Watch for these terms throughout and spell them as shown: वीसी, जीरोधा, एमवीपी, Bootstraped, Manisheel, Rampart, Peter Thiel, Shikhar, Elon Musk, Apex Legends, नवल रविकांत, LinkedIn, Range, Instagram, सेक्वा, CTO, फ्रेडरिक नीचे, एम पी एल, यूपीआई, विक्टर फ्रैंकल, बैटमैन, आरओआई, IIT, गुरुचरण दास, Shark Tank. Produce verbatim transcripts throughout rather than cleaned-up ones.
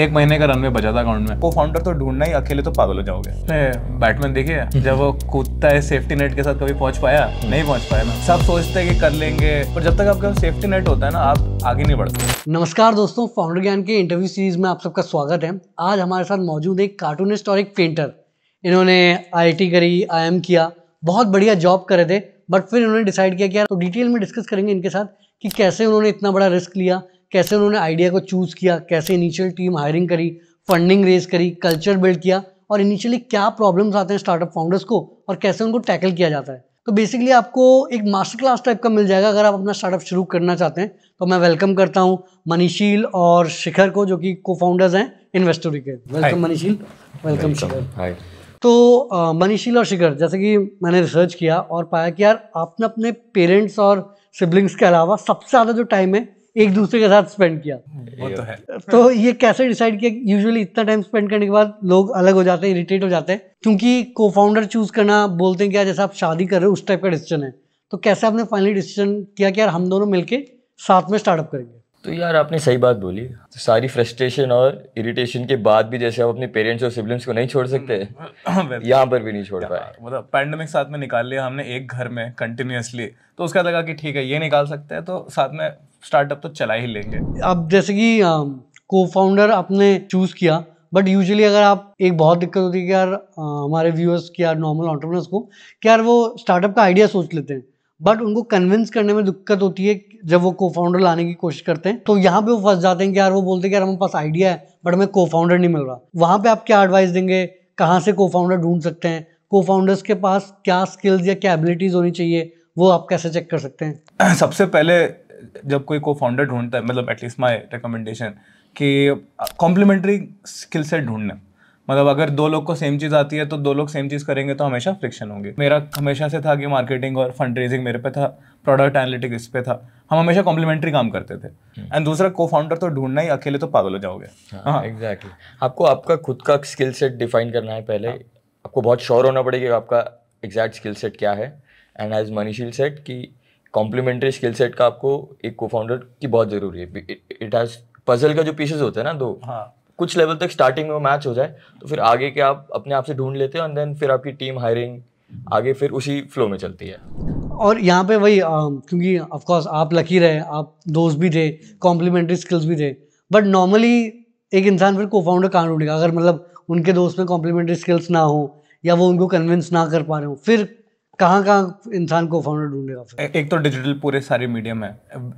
एक महीने का रनवे बचा था अकाउंट में। को फाउंडर तो ढूंढना ही, अकेले तो पागल हो जाओगे। बैटमैन देखिए जब वो कूदता है सेफ्टी नेट के साथ, कभी पहुंच पाया? नहीं पहुंच पाया ना। सब सोचते हैं कि कर लेंगे, पर जब तक आपका सेफ्टी नेट होता है ना, आप आगे नहीं बढ़ते। नमस्कार दोस्तों, फाउंडर ज्ञान के इंटरव्यू सीरीज में आप सबका स्वागत है। आज हमारे साथ मौजूद एक कार्टूनिस्ट और एक पेंटर। इन्होंने आई आई टी करी, आई एम किया, बहुत बढ़िया जॉब करे थे, बट फिर इन्होंने डिसाइड किया कि तो डिटेल में डिस्कस करेंगे इनके साथ कि कैसे उन्होंने इतना बड़ा रिस्क लिया, कैसे उन्होंने आइडिया को चूज़ किया, कैसे इनिशियल टीम हायरिंग करी, फंडिंग रेज करी, कल्चर बिल्ड किया, और इनिशियली क्या प्रॉब्लम्स आते हैं स्टार्टअप फाउंडर्स को और कैसे उनको टैकल किया जाता है। तो बेसिकली आपको एक मास्टर क्लास टाइप का मिल जाएगा अगर आप अपना स्टार्टअप शुरू करना चाहते हैं। तो मैं वेलकम करता हूं मनीशील और शिखर को, जो कि को फाउंडर्स हैं इन्वेस्टोरी के। Welcome मनीशील, welcome Shikhar. हाय। तो मनीशील और शिखर, जैसे कि मैंने रिसर्च किया और पाया कि यार आपने अपने पेरेंट्स और सिबलिंग्स के अलावा सबसे ज़्यादा जो टाइम है एक दूसरे के साथ स्पेंड किया। वो तो है। तो ये कैसे डिसाइड किया? यूजुअली इतना टाइम स्पेंड करने के बाद लोग अलग हो जाते हैं, इरिटेट हो जाते हैं, क्योंकि को फाउंडर चूज करना बोलते हैं कि जैसे आप शादी कर रहे हो उस टाइप का डिसीजन है। तो कैसे आपने फाइनली डिसीजन किया कि यार हम दोनों मिलके साथ में स्टार्टअप करेंगे? तो यार आपने सही बात बोली। तो सारी फ्रस्ट्रेशन और इरिटेशन के बाद भी जैसे आप अपने पेरेंट्स और सिबलिंग्स को नहीं छोड़ सकते, यहाँ पर भी नहीं छोड़ पाए। मतलब पैंडेमिक साथ में निकाल लिया हमने एक घर में कंटिन्यूसली, तो उसका लगा कि ठीक है ये निकाल सकते हैं तो साथ में स्टार्टअप तो चला ही लेंगे। अब जैसे कि को फाउंडर आपने चूज़ किया, बट यूजुअली अगर आप, एक बहुत दिक्कत होती है कि यार आ, हमारे व्यूअर्स की यार नॉर्मल एंटरप्रेन्योर्स को कि यार वो स्टार्टअप का आइडिया सोच लेते हैं, बट उनको कन्विंस करने में दिक्कत होती है जब वो को फाउंडर लाने की कोशिश करते हैं। तो यहाँ पे वो फंस जाते हैं कि यार वो बोलते हैं कि यार हमारे पास आइडिया है बट हमें को फाउंडर नहीं मिल रहा। वहाँ पे आप क्या एडवाइस देंगे? कहाँ से को फाउंडर ढूंढ सकते हैं? को फाउंडर्स के पास क्या स्किल्स या क्या एबिलिटीज होनी चाहिए, वो आप कैसे चेक कर सकते हैं? सबसे पहले जब कोई को फाउंडर ढूंढता है, मतलब एटलीस्ट माई रिकमेंडेशन कि कॉम्प्लीमेंट्री स्किल सेट ढूंढना। मतलब अगर दो लोग को सेम चीज़ आती है तो दो लोग सेम चीज़ करेंगे तो हमेशा फ्रिक्शन होंगे। मेरा हमेशा से था कि मार्केटिंग और फंड रेजिंग मेरे पे था, प्रोडक्ट एनालिटिक्स इस पे था, हम हमेशा कॉम्प्लीमेंट्री काम करते थे। एंड दूसरा, को फाउंडर तो ढूंढना ही, अकेले तो पागल हो जाओगे। हाँ एग्जैक्टली। आपको आपका खुद का स्किल सेट डिफाइन करना है पहले। आपको बहुत श्योर होना पड़ेगा आपका एग्जैक्ट स्किल सेट क्या है। एंड एज मनीशील सेट कि कॉम्प्लीमेंट्री स्किल सेट का आपको एक को फाउंडर की बहुत ज़रूरी है। इट हैज़ पजल का जो पीसेस होते हैं ना दो, हाँ, कुछ लेवल तक स्टार्टिंग में मैच हो जाए तो फिर आगे के आप अपने आप से ढूंढ लेते हो। एंड देन फिर आपकी टीम हायरिंग आगे फिर उसी फ्लो में चलती है। और यहाँ पे वही, क्योंकि ऑफ कोर्स आप लकी रहे, आप दोस्त भी थे, कॉम्प्लीमेंट्री स्किल्स भी थे, बट नॉर्मली एक इंसान फिर को फाउंडर कहाँ ढूंढेगा अगर मतलब उनके दोस्त में कॉम्प्लीमेंट्री स्किल्स ना हो या वो उनको कन्विंस ना कर पा रहे हो? फिर कहाँ कहाँ इंसान को फाउंडर ढूंढेगा? एक तो डिजिटल पूरे सारे मीडियम है,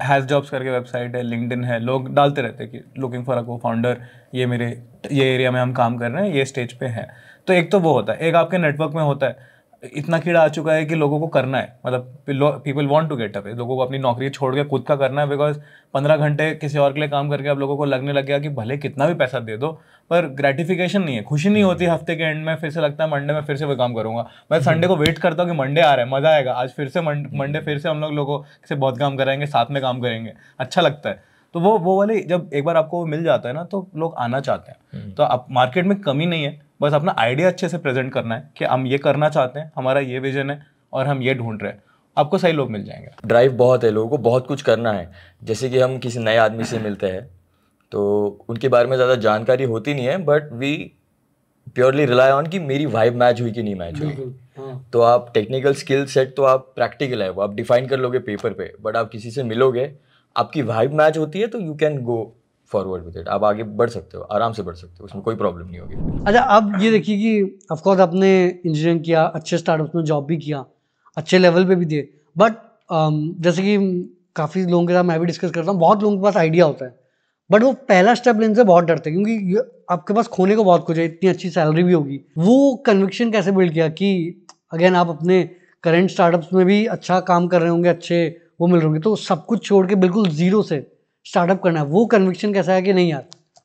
हैज़ जॉब्स करके वेबसाइट है, लिंक्डइन है, लोग डालते रहते हैं कि लुकिंग फॉर अ को फाउंडर, ये मेरे ये एरिया में हम काम कर रहे हैं, ये स्टेज पे है। तो एक तो वो होता है। एक आपके नेटवर्क में होता है, इतना कीड़ा आ चुका है कि लोगों को करना है, मतलब people want to get away. लोगों को अपनी नौकरी छोड़ के खुद का करना है, बिकॉज पंद्रह घंटे किसी और के लिए काम करके अब लोगों को लगने लग गया कि भले कितना भी पैसा दे दो पर ग्रेटिफिकेशन नहीं है, खुशी नहीं होती। हफ्ते के एंड में फिर से लगता है मंडे में फिर से वो काम करूँगा। मैं संडे को वेट करता हूँ कि मंडे आ रहा है, मज़ा आएगा, आज फिर से मंडे फिर से हम लोग लोगों से बहुत काम कराएंगे, साथ में काम करेंगे, अच्छा लगता है। तो वो वो वाले जब एक बार आपको मिल जाता है ना तो लोग आना चाहते हैं। तो आप मार्केट में कमी नहीं है, बस अपना आइडिया अच्छे से प्रेजेंट करना है कि हम ये करना चाहते हैं, हमारा ये विजन है और हम ये ढूंढ रहे हैं, आपको सही लोग मिल जाएंगे। ड्राइव बहुत है लोगों को, बहुत कुछ करना है। जैसे कि हम किसी नए आदमी से मिलते हैं तो उनके बारे में ज़्यादा जानकारी होती नहीं है, but we purely rely on कि मेरी वाइब मैच हुई कि नहीं मैच हुई। हाँ। तो आप टेक्निकल स्किल सेट तो आप प्रैक्टिकल है, वो आप डिफाइन कर लोगे पेपर पे, बट आप किसी से मिलोगे, आपकी वाइब मैच होती है तो you can go forward with it. आप आगे बढ़ सकते हो, आराम से बढ़ सकते हो, उसमें कोई प्रॉब्लम नहीं होगी। अच्छा, अब ये देखिए कि ऑफकोर्स आपने इंजीनियरिंग किया, अच्छे स्टार्टअप्स में जॉब भी किया, अच्छे लेवल पे भी दिए, बट जैसे कि काफ़ी लोगों के साथ मैं भी डिस्कस करता हूँ, बहुत लोगों के पास आइडिया होता है बट वो पहला स्टेप लेने से बहुत डरते हैं क्योंकि आपके पास खोने को बहुत कुछ है, इतनी अच्छी सैलरी भी होगी। वो कन्विक्शन कैसे बिल्ड किया कि अगेन आप अपने करेंट स्टार्टअप्स में भी अच्छा काम कर रहे होंगे, अच्छे वो मिल रहे होंगे, तो सब कुछ छोड़ के बिल्कुल जीरो से स्टार्टअप करना है? वो कन्विक्शन कैसा है कि नहीं यार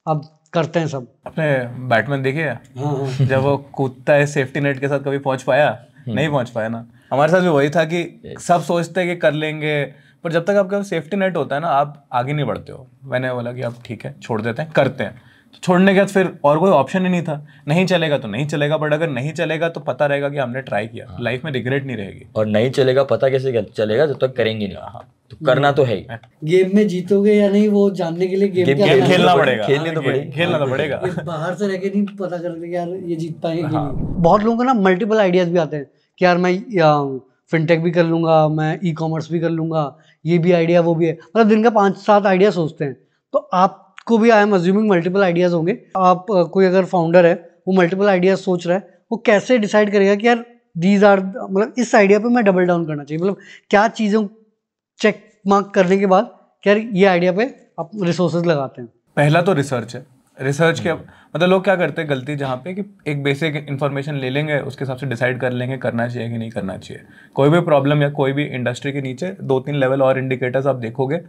अब करते हैं सब? अपने बैटमैन देखिए, हाँ। जब वो कूदता है सेफ्टी नेट के साथ, कभी पहुंच पाया? नहीं पहुंच पाया ना। हमारे साथ भी वही था कि सब सोचते हैं कि कर लेंगे, पर जब तक आपका सेफ्टी नेट होता है ना आप आगे नहीं बढ़ते हो। मैंने बोला कि अब ठीक है छोड़ देते हैं, करते हैं। छोड़ने के बाद फिर और कोई ऑप्शन ही नहीं था, नहीं चलेगा तो नहीं चलेगा, बट अगर नहीं चलेगा तो पता रहेगा कि हमने ट्राई किया, लाइफ में रिग्रेट नहीं रहेगी। और नहीं चलेगा पता कैसे चलेगा? जब तक करेंगे नहीं। तो करना तो है ही। गेम में जीतोगे या नहीं वो जानने के लिए गेम गेम, गेम खेलना पड़ेगा, खेलने तो पड़ेगा, खेलना तो पड़ेगा। बाहर से रह के नहीं पता करते यार ये जीत पाएंगे कि नहीं। बहुत लोगों को ना मल्टीपल आइडियाज भी आते हैं कि यार मैं फिनटेक भी कर लूंगा, मैं ई कॉमर्स भी कर लूंगा, ये भी आइडिया वो भी है, मतलब दिन का पाँच सात आइडिया सोचते हैं। तो आपको भी I am assuming multiple ideas होंगे। आप कोई अगर फाउंडर है वो मल्टीपल आइडियाज सोच रहा है, वो कैसे डिसाइड करेगा कि यार दीज आर, मतलब इस आइडिया पे मैं डबल डाउन करना चाहिए, मतलब क्या चीज़ों चेक मार्क करने के बाद यार ये आइडिया पे आप रिसोर्सेज लगाते हैं? पहला तो रिसर्च है। रिसर्च के मतलब लोग क्या करते हैं गलती जहाँ पे कि एक बेसिक इन्फॉर्मेशन ले लेंगे, उसके हिसाब से डिसाइड कर लेंगे करना चाहिए कि नहीं करना चाहिए। कोई भी प्रॉब्लम या कोई भी इंडस्ट्री के नीचे दो तीन लेवल और इंडिकेटर्स आप देखोगे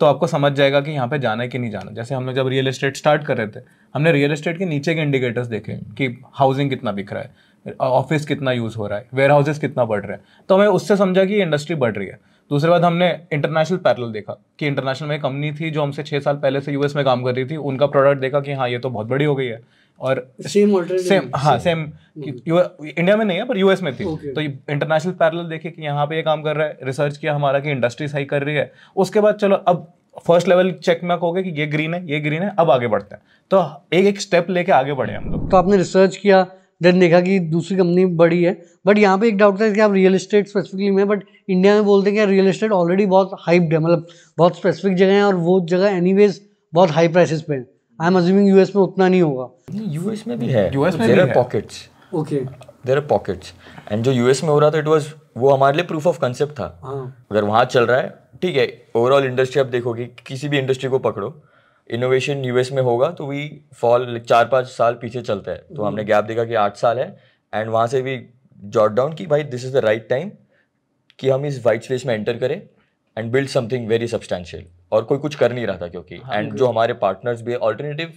तो आपको समझ जाएगा कि यहाँ पे जाना है कि नहीं जाना। जैसे हम लोग जब रियल एस्टेट स्टार्ट कर रहे थे, हमने रियल एस्टेट के नीचे के इंडिकेटर्स देखे कि हाउसिंग कितना बिक रहा है, ऑफिस कितना यूज़ हो रहा है, वेयर हाउसेस कितना बढ़ रहे हैं, तो हमें उससे समझा कि इंडस्ट्री बढ़ रही है। दूसरे बाद हमने इंटरनेशनल पैरेलल देखा कि इंटरनेशनल में कंपनी थी जो हमसे छः साल पहले से यूएस में काम कर रही थी, उनका प्रोडक्ट देखा कि हाँ ये तो बहुत बड़ी हो गई है और सेम सेम हाँ सेम इंडिया में नहीं है पर यूएस में थी, तो इंटरनेशनल पैरेलल देखे कि यहाँ पे ये काम कर रहा है। रिसर्च किया हमारा कि इंडस्ट्री सही कर रही है। उसके बाद चलो अब फर्स्ट लेवल चेक में हो गया कि ये ग्रीन है, ये ग्रीन है, अब आगे बढ़ते हैं। तो एक एक स्टेप लेके आगे बढ़े हम लोग। तो आपने रिसर्च किया, देन देखा कि दूसरी कंपनी बड़ी है, बट यहाँ पे एक डाउट था कि आप रियल एस्टेट स्पेसिफिकली में, बट इंडिया में बोलते हैं कि रियल एस्टेट ऑलरेडी बहुत हाइप्ड है, मतलब बहुत स्पेसिफिक जगह है और वो जगह एनीवेज बहुत हाई प्राइसेस पे है। आई एम अज्यूमिंग यूएस में उतना नहीं होगा। यूएस में भी है, यूएस में there are pockets, okay there are pockets. And जो यूएस में हो रहा था इट वाज, वो हमारे लिए प्रूफ ऑफ कंसेप्ट था। अगर वहाँ चल रहा है ठीक है, ओवरऑल इंडस्ट्री आप देखोगे किसी भी इंडस्ट्री को पकड़ो, इनोवेशन यूएस में होगा तो वी फॉल चार पाँच साल पीछे चलता है। तो हमने गैप देखा कि आठ साल है एंड वहाँ से भी जॉट डाउन कि भाई this is the right time कि हम इस वाइट स्पेस में एंटर करें and build something very substantial. और कोई कुछ कर नहीं रहा था क्योंकि एंड जो हमारे पार्टनर्स भी alternative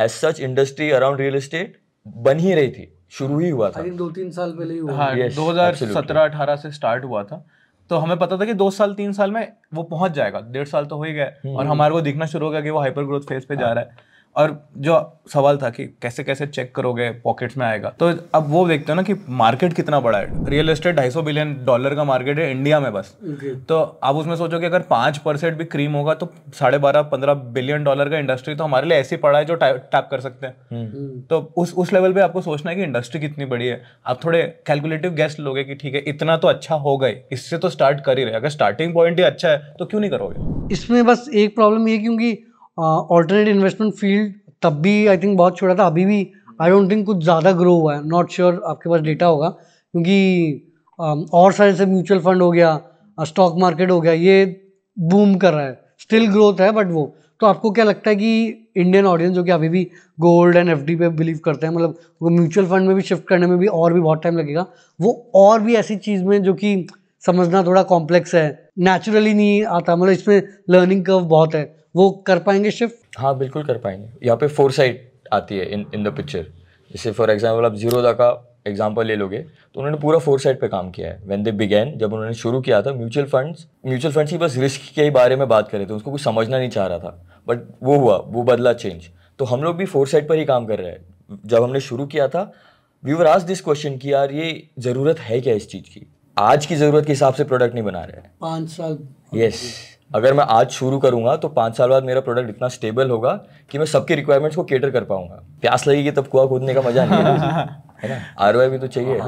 as such industry around real estate बन ही रही थी, शुरू ही हुआ था दो तीन साल पहले ही हुआ। हाँ, yes, दो हजार सत्रह अठारह से स्टार्ट हुआ था। तो हमें पता था कि दो साल तीन साल में वो पहुंच जाएगा, डेढ़ साल तो हो ही गया और हमारे को दिखना शुरू हो गया कि वो हाइपर ग्रोथ फेज पे जा रहा है। और जो सवाल था कि कैसे कैसे चेक करोगे पॉकेट्स में आएगा, तो अब वो देखते हो ना कि मार्केट कितना बड़ा है। रियल एस्टेट ढाई सौ बिलियन डॉलर का मार्केट है इंडिया में बस। तो आप उसमें सोचो कि अगर पाँच परसेंट भी क्रीम होगा तो साढ़े बारह पंद्रह बिलियन डॉलर का इंडस्ट्री तो हमारे लिए ऐसी पड़ा है जो टैप कर सकते हैं। तो उस उस लेवल पर आपको सोचना है कि इंडस्ट्री कितनी बड़ी है। आप थोड़े कैलकुलेटिव गेस्ट लोगे कि ठीक है इतना तो अच्छा होगा, इससे तो स्टार्ट कर ही रहे, अगर स्टार्टिंग पॉइंट ही अच्छा है तो क्यों नहीं करोगे। इसमें बस एक प्रॉब्लम ये क्योंकि ऑल्टरनेट इन्वेस्टमेंट फील्ड तब भी आई थिंक बहुत छोटा था, अभी भी आई डोंट थिंक कुछ ज़्यादा ग्रो हुआ है। नॉट श्योर sure, आपके पास डेटा होगा क्योंकि uh, और सारे से म्यूचुअल फंड हो गया, स्टॉक uh, मार्केट हो गया, ये बूम कर रहा है, स्टिल ग्रोथ है बट वो। तो आपको क्या लगता है कि इंडियन ऑडियंस जो कि अभी भी गोल्ड एंड एफडी पे बिलीव करते हैं, मतलब वो म्यूचुअल फंड में भी शिफ्ट करने में भी और भी बहुत टाइम लगेगा, वो और भी ऐसी चीज़ में जो कि समझना थोड़ा कॉम्प्लेक्स है, नेचुरली नहीं आता, मतलब इसमें लर्निंग कर्व बहुत है, वो कर पाएंगे शिफ्ट? हाँ बिल्कुल कर पाएंगे। यहाँ पे फोरसाइट आती है इन इन द पिक्चर। जैसे फॉर एग्जांपल आप जीरोधा का एग्जांपल ले लोगे तो उन्होंने पूरा फोरसाइट पे काम किया है। व्हेन दे बिगेन, जब उन्होंने शुरू किया था म्यूचुअल फंड्स, म्यूचुअल फंड्स की बस रिस्क के ही बारे में बात करें तो उसको कुछ समझना नहीं चाह रहा था, बट वो हुआ, वो बदला चेंज। तो हम लोग भी फोरसाइट पर ही काम कर रहे हैं। जब हमने शुरू किया था we were asked this question कि यार ये ज़रूरत है क्या इस चीज़ की, आज की ज़रूरत के हिसाब से प्रोडक्ट नहीं बना रहे हैं पाँच साल। यस, अगर मैं आज शुरू करूंगा तो पाँच साल बाद मेरा प्रोडक्ट इतना स्टेबल होगा कि मैं सबके रिक्वायरमेंट्स को कैटर कर पाऊंगा। प्यास लगेगी तब कुआं खोदने का मजा नहीं है ना। आरओआई भी तो चाहिए,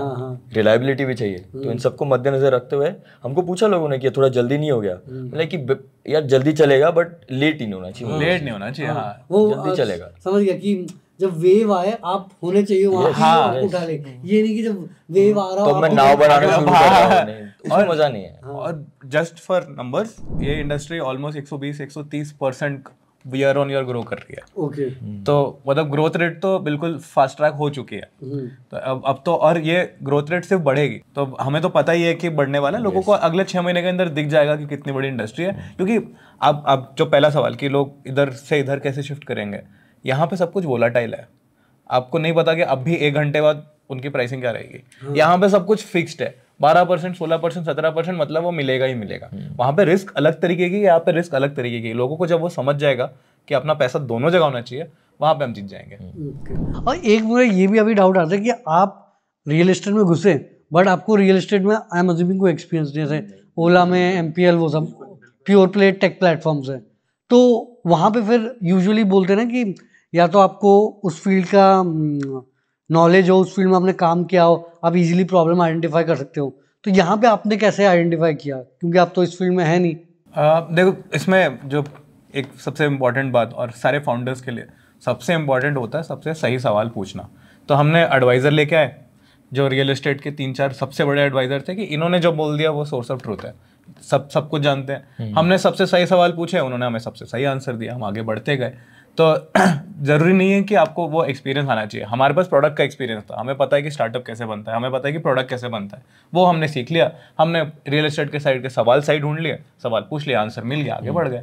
रिलायबिलिटी भी चाहिए। तो इन सबको मद्देनजर रखते हुए हमको पूछा लोगों ने कि थोड़ा जल्दी नहीं हो गया, मतलब कि यार जल्दी चलेगा बट लेट ही नहीं होना चाहिए, लेट नहीं होना चाहिए। हाँ वो जल्दी चलेगा, समझ गया कि जब वेव आए आप होने चाहिए वहाँ, हाँ, उठा ले। ये नहीं कि जब वेव आ रहा हो तो मैं नाव बनाने शुरू कर रहा हूँ, इसमें मजा नहीं है। और जस्ट फॉर नंबर्स, ये इंडस्ट्री ऑलमोस्ट एक सौ बीस एक सौ तीस percent year on year grow कर रही है। Okay okay. तो मतलब ग्रोथ रेट तो बिल्कुल फास्ट ट्रैक हो चुकी है। hmm. तो अब अब तो और ये ग्रोथ रेट सिर्फ बढ़ेगी। तो हमें तो पता ही है कि बढ़ने वाला है। लोगों yes. को अगले छः महीने के अंदर दिख जाएगा कि कितनी बड़ी इंडस्ट्री है। hmm. क्योंकि आप आप जो पहला सवाल कि लोग इधर से इधर कैसे शिफ्ट करेंगे, यहाँ पे सब कुछ वोलाटाइल है। आपको नहीं पता कि अब भी एक घंटे बाद उनकी प्राइसिंग क्या रहेगी। hmm. यहाँ पे सब कुछ फिक्स्ड है, बारह परसेंट सोलह परसेंट सत्रह परसेंट, मतलब वो मिलेगा ही मिलेगा। वहाँ पे रिस्क अलग तरीके की, यहाँ पे रिस्क अलग तरीके की। लोगों को जब वो समझ जाएगा कि अपना पैसा दोनों जगह होना चाहिए, वहाँ पे हम जीत जाएंगे। okay. और एक मुझे ये भी अभी डाउट आता है कि आप रियल एस्टेट में घुसे बट आपको रियल एस्टेट में आई एम अज्यूमिंग कोई एक्सपीरियंस, जैसे ओला में एम पी एल वो सब प्योर प्ले टेक प्लेटफॉर्म्स हैं, तो वहाँ पे फिर यूजुअली बोलते हैं ना कि या तो आपको उस फील्ड का नॉलेज हो, उस फील्ड में आपने काम किया हो, आप इजीली प्रॉब्लम आइडेंटिफाई कर सकते हो। तो यहाँ पे आपने कैसे आइडेंटिफाई किया, क्योंकि आप तो इस फील्ड में है नहीं? आ, देखो, इसमें जो एक सबसे इम्पॉर्टेंट बात और सारे फाउंडर्स के लिए सबसे इम्पॉर्टेंट होता है सबसे सही सवाल पूछना। तो हमने एडवाइज़र लेके आए जो रियल एस्टेट के तीन चार सबसे बड़े एडवाइज़र थे कि इन्होंने जो बोल दिया वो सोर्स ऑफ ट्रूथ है, सब सब कुछ जानते हैं। हमने सबसे सही सवाल पूछे, उन्होंने हमें सबसे सही आंसर दिया, हम आगे बढ़ते गए। तो ज़रूरी नहीं है कि आपको वो एक्सपीरियंस आना चाहिए। हमारे पास प्रोडक्ट का एक्सपीरियंस था, हमें पता है कि स्टार्टअप कैसे बनता है, हमें पता है कि प्रोडक्ट कैसे बनता है, वो हमने सीख लिया। हमने रियल एस्टेट के साइड के सवाल सही ढूंढ लिए, सवाल पूछ लिया, आंसर मिल गया, आगे बढ़ गए।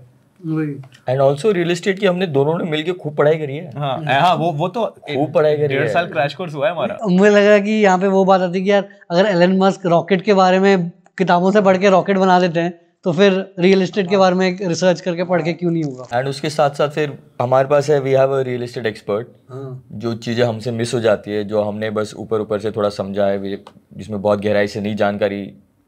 एंड ऑल्सो रियल एस्टेट की हमने दोनों ने मिलकर खूब पढ़ाई करी है। हाँ, हाँ, वो वो तो खूब पढ़ाई करी है। डेढ़ साल क्रैश कोर्स हुआ है हमारा। मुझे लग रहा है कि यहाँ पे वो बात आती है कि यार अगर एलन मस्क रॉकेट के बारे में किताबों से पढ़ के रॉकेट बना देते हैं, तो फिर रियल एस्टेट के बारे में रिसर्च करके पढ़ के क्यों नहीं होगा। एंड उसके साथ साथ फिर हमारे पास है, we have a real estate expert. जो चीज़ें हमसे मिस हो जाती है, जो हमने बस ऊपर ऊपर से थोड़ा समझा है, जिसमें बहुत गहराई से नहीं जानकारी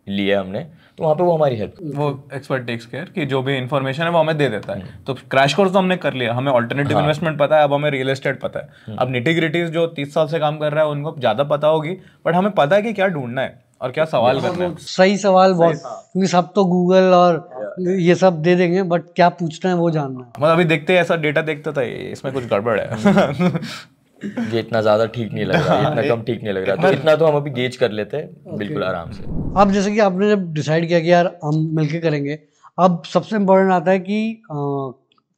ली है हमने, तो वहाँ पे वो हमारी हेल्प, वो एक्सपर्ट टेक्स केयर कि जो भी इन्फॉर्मेशन है वो हमें दे देता है। तो क्रैश कोर्स तो हमने कर लिया, हमें ऑल्टरनेटिव इन्वेस्टमेंट पता है, अब हमें रियल एस्टेट पता है। अब निटिग्रिटीज जो तीस साल से काम कर रहा है उनको ज़्यादा पता होगी, बट हमें पता है कि क्या ढूंढना है और क्या सवाल करना है। सही सवाल बहुत, क्योंकि सब तो गूगल और ये सब दे देंगे, बट क्या पूछना है वो जानना है। मतलब अभी देखते हैं, ऐसा डेटा देखता था इसमें कुछ गड़बड़ है, ये इतना ज़्यादा ठीक नहीं लग रहा, इतना कम ठीक नहीं लग रहा, तो इतना तो हम अभी गेज कर लेते हैं बिल्कुल आराम से। अब जैसे कि आपने जब डिसाइड किया कि यार हम मिलके करेंगे, अब सबसे इम्पोर्टेंट आता है कि आ,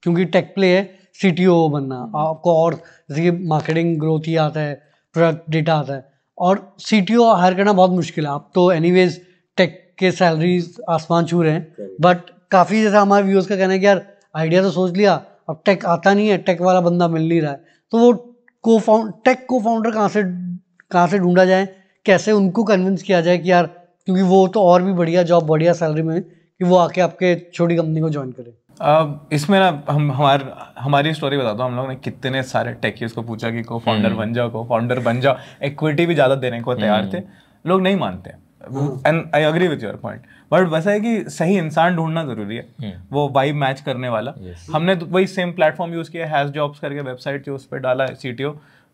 क्योंकि टेक प्ले है, सीटीओ बनना आपको, और जैसे कि मार्केटिंग ग्रोथ ही आता है, प्रोडक्ट डेटा आता है, और सीटीओ हायर करना बहुत मुश्किल है। आप तो एनीवेज टेक के सैलरीज आसमान छू रहे हैं, बट काफ़ी जैसा हमारे व्यूअर्स का कहना है कि यार आइडिया तो सोच लिया, अब टेक आता नहीं है, टेक वाला बंदा मिल नहीं रहा है, तो वो को फाउंड टेक को फाउंडर कहाँ से कहाँ से ढूंढा जाए, कैसे उनको कन्विंस किया जाए कि यार, क्योंकि वो तो और भी बढ़िया जॉब बढ़िया सैलरी में, कि वो आके आपके छोटी कंपनी को ज्वाइन करे। अब इसमें ना हम हमार हमारी स्टोरी बताता हूँ। हम लोग ने कितने सारे टेकीज़ को पूछा कि को फाउंडर बन जाओ, को फाउंडर बन जाओ, इक्विटी भी ज़्यादा देने को तैयार थे, लोग नहीं मानते। And I agree with your point, but वैसा है कि सही इंसान ढूंढना जरूरी है, yeah. वो वाइब मैच करने वाला। yes. हमने वही सेम प्लेटफॉर्म यूज़ किया, हैज़ जॉब्स करके वेबसाइट थी, उस पर डाला सीटीओ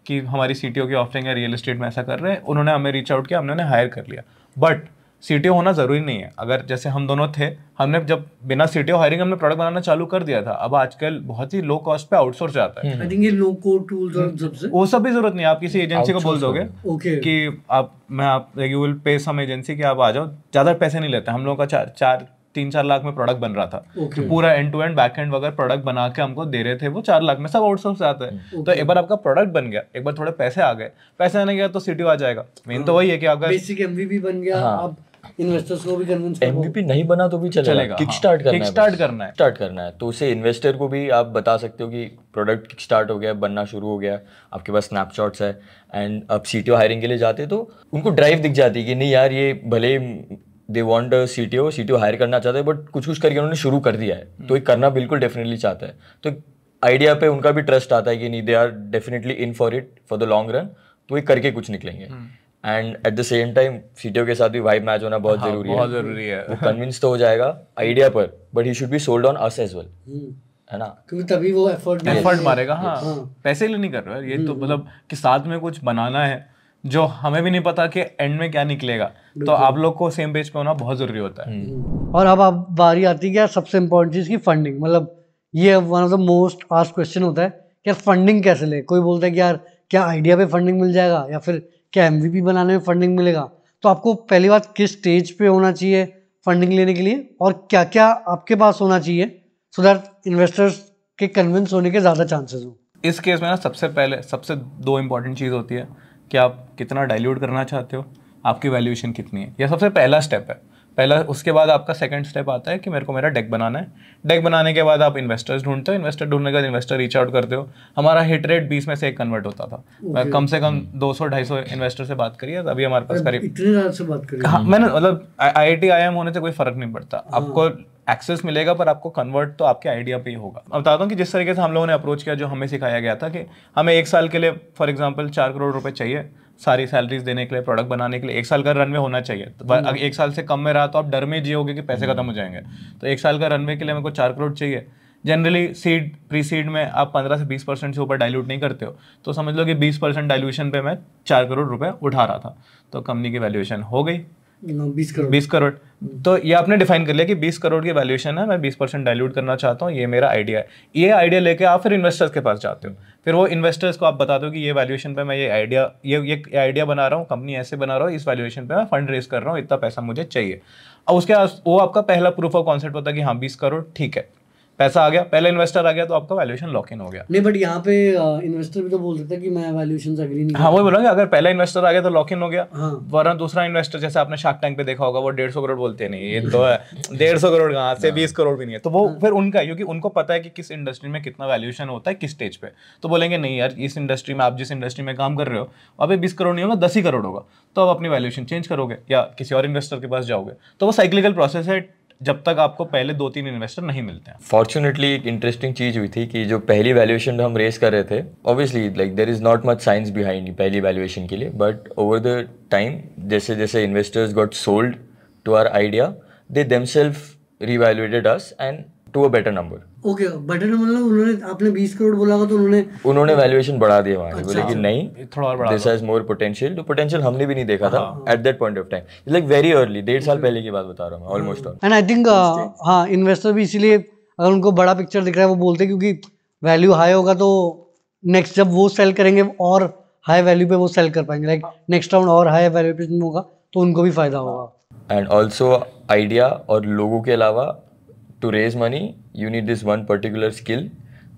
कि हमारी सीटीओ की ऑफरिंग है, रियल एस्टेट में ऐसा कर रहे हैं। उन्होंने हमें रीच आउट किया, हमने उन्हें हायर कर लिया। बट सीटीओ होना ज़रूरी नहीं है। अगर जैसे हम दोनों थे, हमने जब बिना सीटीओ हायरिंग हमने प्रोडक्ट बनाना चालू कर दिया था। अब आजकल बहुत ही लो कॉस्ट पे आउटसोर्स जाता है, वो सब भी जरूरत नहीं है। आप किसी एजेंसी को बोल दोगे कि आप मैं आप you will pay some agency कि आप आ जाओ, ज़्यादा पैसे नहीं लेते। हम लोगों का चार चार तीन चार लाख में प्रोडक्ट बन रहा था, okay. पूरा end to end back end वगैरह प्रोडक्ट बना के हमको दे रहे थे, वो चार लाख में सब आउटसोर्स आता है। okay. तो एक बार आपका प्रोडक्ट बन गया, एक बार थोड़े पैसे आ गए, पैसे आने गया तो सीटीओ आ जाएगा। मेन हाँ। तो वही है कि अगर बेसिक एमवीपी बन गया, हाँ। आप इन्वेस्टर्स को भी कन्विंस करो। एमवीपी नहीं बना तो भी चलेगा, किकस्टार्ट करना है, किकस्टार्ट करना है, स्टार्ट करना है, तो उसे इन्वेस्टर को भी आप बता सकते हो कि प्रोडक्ट किकस्टार्ट हो गया, बनना शुरू हो गया, आपके पास स्नैपशॉट्स है। एंड आप सीटीओ हायरिंग के लिए जाते तो उनको ड्राइव दिख जाती है कि नहीं यार, ये भले they want CTO CTO hire करना चाहते हैं, बट कुछ कुछ करके उन्होंने शुरू कर दिया है, तो ये करना बिल्कुल डेफिनेटली चाहता है। तो आइडिया पे उनका भी ट्रस्ट आता है कि नहीं, they are definitely in for it for the long run, तो ये करके कुछ निकलेंगे। And at the same time CTO के साथ भी वाइब मैच होना बहुत जरूरी है, बहुत जरूरी है। वो कन्विंस तो हो जाएगा आइडिया पर, but he should be sold on us as well, है ना, क्योंकि तभी वो एफर्ट एफर्ट मारेगा। हाँ, पैसे लिए नहीं कर रहा है ये तो, मतलब कि साथ में कुछ बनाना है जो हमें भी नहीं पता कि एंड में क्या निकलेगा। तो आप लोग को सेम पेज पे होना बहुत ज़रूरी होता है। और अब आप बारी आती है क्या सबसे इम्पोर्टेंट चीज़ की फंडिंग, मतलब ये one of the most asked question होता है कि यार फंडिंग कैसे ले। कोई बोलता है कि यार क्या आइडिया पे फंडिंग मिल जाएगा, या फिर क्या एमवीपी बनाने में फंडिंग मिलेगा। तो आपको पहली बात किस स्टेज पर होना चाहिए फंडिंग लेने के लिए, और क्या क्या आपके पास होना चाहिए सो दैट इन्वेस्टर्स के कन्विंस होने के ज़्यादा चांसेस हो। इस केस में ना सबसे पहले सबसे दो इम्पॉर्टेंट चीज़ होती है कि आप कितना डाइल्यूट करना चाहते हो, आपकी वैल्यूएशन कितनी है, यह सबसे पहला स्टेप है पहला। उसके बाद आपका सेकंड स्टेप आता है कि मेरे को मेरा डेक बनाना है। डेक बनाने के बाद आप इन्वेस्टर्स ढूंढते हो, इन्वेस्टर ढूंढने के बाद इन्वेस्टर रीच आउट करते हो। हमारा हिट रेट बीस में से एक कन्वर्ट होता था। मैं कम से कम दो सौ ढाई सौ इन्वेस्टर से बात करिए, अभी हमारे पास करीब इतने साल से बात करिए। हाँ, मैंने मतलब आई आई टी आई एम होने से कोई फर्क नहीं पड़ता, आपको एक्सेस मिलेगा, पर आपको कन्वर्ट तो आपके आइडिया पे ही होगा। अब बताता हूँ कि जिस तरीके से हम लोगों ने अप्रोच किया, जो हमें सिखाया गया था कि हमें एक साल के लिए फॉर एग्जांपल चार करोड़ रुपए चाहिए, सारी सैलरीज देने के लिए, प्रोडक्ट बनाने के लिए एक साल का रनवे होना चाहिए। तो अगर एक साल से कम में रहा तो आप डर में जियोगे कि पैसे खत्म हो जाएंगे। तो एक साल का रनवे के लिए मेरे को चार करोड़ चाहिए। जनरली सीड प्री सीड में आप पंद्रह से बीस परसेंट से ऊपर डाइल्यूट नहीं करते हो, तो समझ लो कि बीस परसेंट डाइल्यूशन पे मैं चार करोड़ रुपए उठा रहा था, तो कंपनी की वैल्यूएशन हो गई बीस करोड़ बीस करोड़। तो ये आपने डिफाइन कर लिया कि बीस करोड़ की वैल्यूएशन है, मैं बीस परसेंट डाइल्यूट करना चाहता हूँ, ये मेरा आइडिया है। ये आइडिया लेके आप फिर इन्वेस्टर्स के पास जाते हो, फिर वो इन्वेस्टर्स को आप बताते हो कि ये वैल्यूएशन पे मैं ये आइडिया ये ये आइडिया बना रहा हूँ, कंपनी ऐसे बना रहा हूँ, इस वैल्यूएशन पे मैं फंड रेज कर रहा हूँ, इतना पैसा मुझे चाहिए। और उसके बाद वो आपका पहला प्रूफ ऑफ कॉन्सेप्ट होता है कि हाँ बीस करोड़ ठीक है, पैसा आ गया, पहला इन्वेस्टर आ गया, तो आपका वैल्यूएशन लॉक इन हो गया। नहीं बट यहाँ पे इन्वेस्टर भी तो बोल सकता है कि मैं वैल्यूएशन से अग्री नहीं। हाँ वो बोलेंगे, अगर पहला इन्वेस्टर आ गया तो लॉक इन हो गया। हाँ। वरना दूसरा इन्वेस्टर, जैसे आपने शार्क टैंक पे देखा होगा, वो डेढ़ सौ करोड़ बोलते नहीं, ये तो है डेढ़ सौ करोड़ कहाँ से, बीस करोड़ भी नहीं है। तो वो फिर उनका, क्योंकि उनको पता है कि किस इंडस्ट्री में कितना वैल्यूएशन होता है, किस स्टेज पे, तो बोलेंगे नहीं यार इस इंडस्ट्री में, आप जिस इंडस्ट्री में काम कर रहे हो अभी बीस करोड़ नहीं होगा, दस ही करोड़ होगा, तो आप अपनी वैल्यूएशन चेंज करोगे या किसी और इन्वेस्टर के पास जाओगे। तो वो साइक्लिकल प्रोसेस है जब तक आपको पहले दो तीन इन्वेस्टर नहीं मिलते हैं। फॉर्चुनेटली एक इंटरेस्टिंग चीज़ हुई थी कि जो पहली वैल्यूएशन हम रेस कर रहे थे, obviously like there is not much science behind पहली वैल्यूएशन के लिए, बट ओवर द टाइम जैसे जैसे investors got sold to our idea, they themselves revaluated us and to a better number. Okay, better number मतलब उन्होंने, आपने बीस करोड़ बोला तो उन्होंने उन्होंने वैल्यूएशन बढ़ा दिया वहाँ। अच्छा। बोले कि नहीं थोड़ा और बढ़ा, दिस हैज मोर पोटेंशियल। तो पोटेंशियल हमने भी नहीं देखा था at that point of time, like very early, डेढ़ साल पहले की बात बता रहा हूँ मैं ऑलमोस्ट। एंड आई थिंक हाँ इन्वेस्टर भी इसीलिए अगर उनको बड़ा पिक्चर दिख रहा है वो बोलते हैं, क्योंकि वैल्यू हाई होगा तो नेक्स्ट जब वो सेल करेंगे और हाई वैल्यू पे वो सेल कर पाएंगे, लाइक नेक्स्ट राउंड और हाई वैल्यूएशन होगा तो उनको भी फायदा होगा। एंड ऑल्सो आइडिया और लोगों के अलावा to raise money you need this one particular skill